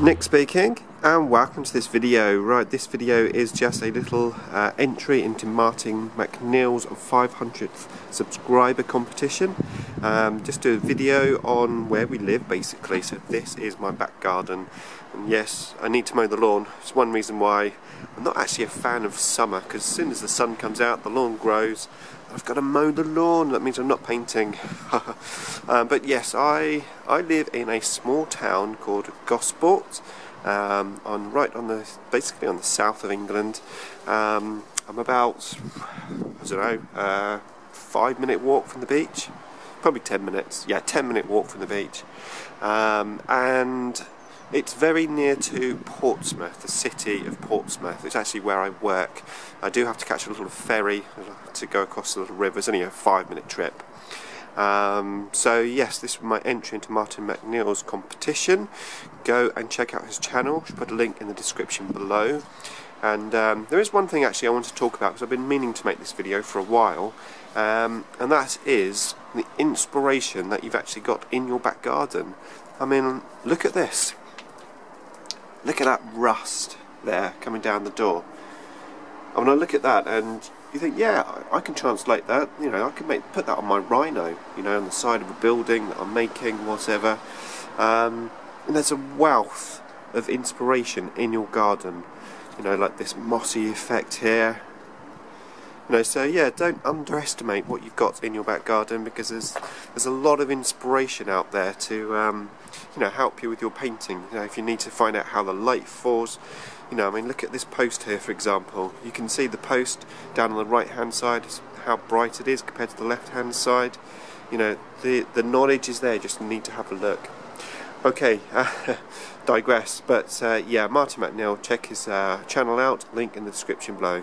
Nick speaking, and welcome to this video. Right, this video is just a little entry into Martin McNeil's 500th subscriber competition. Just do a video on where we live, basically. So this is my back garden, and yes, I need to mow the lawn. It's one reason why I'm not actually a fan of summer, because as soon as the sun comes out, the lawn grows. I've got to mow the lawn. That means I'm not painting. But yes, I live in a small town called Gosport, basically on the south of England. I'm about, I don't know, 5-minute walk from the beach, probably 10 minutes. Yeah, 10-minute walk from the beach, and it's very near to Portsmouth, the city of Portsmouth. It's actually where I work. I do have to catch a little ferry to go across the little river. It's only a 5-minute trip. So yes, this was my entry into Martin McNeil's competition. Go and check out his channel. I'll put a link in the description below. And there is one thing actually I want to talk about, because I've been meaning to make this video for a while, and that is the inspiration that you've actually got in your back garden. I mean, look at this. Look at that rust there coming down the door. I mean, I look at that and you think, yeah, I can translate that. You know, I can put that on my rhino, you know, on the side of a building that I'm making, whatever. And there's a wealth of inspiration in your garden, you know, like this mossy effect here. You know, so yeah, don't underestimate what you've got in your back garden, because there's a lot of inspiration out there to you know, help you with your painting. You know, if you need to find out how the light falls, you know, I mean, look at this post here, for example. You can see the post down on the right hand side, how bright it is compared to the left hand side. You know, the knowledge is there, you just need to have a look. Okay, digress, but yeah, Martin McNeil, check his channel out, link in the description below.